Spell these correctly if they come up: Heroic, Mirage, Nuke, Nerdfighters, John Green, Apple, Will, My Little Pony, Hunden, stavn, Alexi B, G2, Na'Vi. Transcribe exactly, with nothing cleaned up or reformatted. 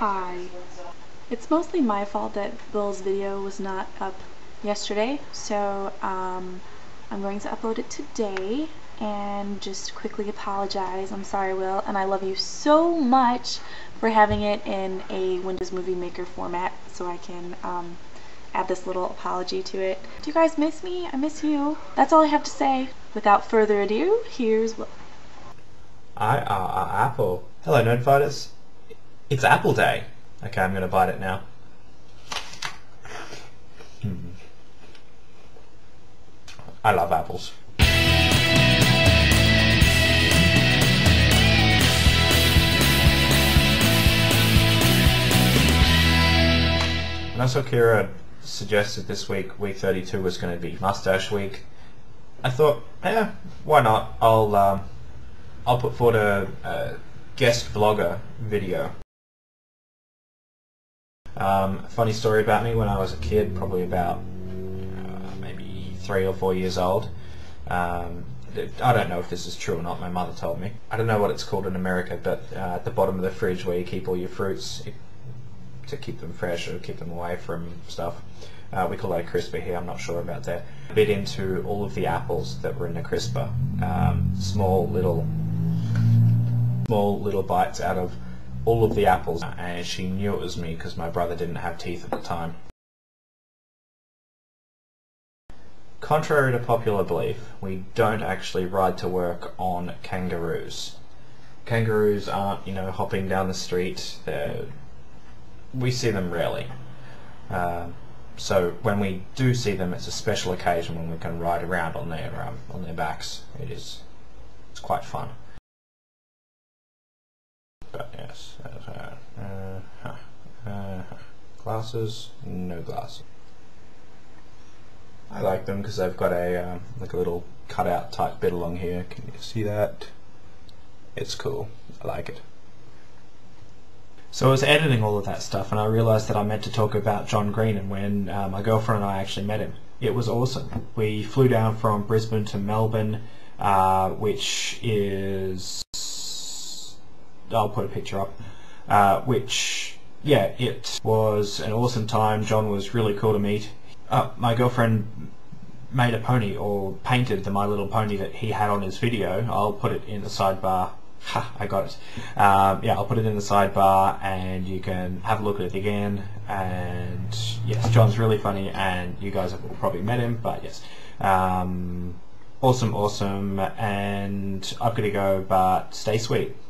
Hi. It's mostly my fault that Will's video was not up yesterday, so um, I'm going to upload it today and just quickly apologize. I'm sorry, Will, and I love you so much for having it in a Windows Movie Maker format so I can um, add this little apology to it. Do you guys miss me? I miss you. That's all I have to say. Without further ado, here's Will. I are uh, uh, Apple. Hello, Nerdfighters. It's Apple Day. Okay, I'm going to bite it now. Mm. I love apples. And I saw Kira suggested this week, week thirty-two, was going to be Mustache Week. I thought, yeah, why not? I'll um, I'll put forward a, a guest vlogger video. Um, funny story about me: when I was a kid, probably about uh, maybe three or four years old. Um, I don't know if this is true or not. My mother told me. I don't know what it's called in America, but uh, at the bottom of the fridge where you keep all your fruits it, to keep them fresh or keep them away from stuff. Uh, we call that a crisper here. I'm not sure about that. Bit into all of the apples that were in the crisper. Um, small little, small little bites out of all of the apples, and she knew it was me because my brother didn't have teeth at the time. Contrary to popular belief, we don't actually ride to work on kangaroos. Kangaroos aren't, you know, hopping down the street. They're, we see them rarely. Uh, so when we do see them, it's a special occasion when we can ride around on their um, on their backs. It is, it's quite fun. But yes, uh, uh, uh, glasses, no glasses. I like them because they've got a um, like a little cutout type bit along here. Can you see that? It's cool. I like it. So I was editing all of that stuff, and I realised that I meant to talk about John Green and when uh, my girlfriend and I actually met him. It was awesome. We flew down from Brisbane to Melbourne, uh, which is... I'll put a picture up, uh, which, yeah, it was an awesome time. John was really cool to meet. Uh, my girlfriend made a pony, or painted the My Little Pony that he had on his video. I'll put it in the sidebar. Ha, I got it. Um, yeah, I'll put it in the sidebar and you can have a look at it again. And yes, John's really funny, and you guys have probably met him, but yes. Um, awesome, awesome, and I've got to go, but stay sweet.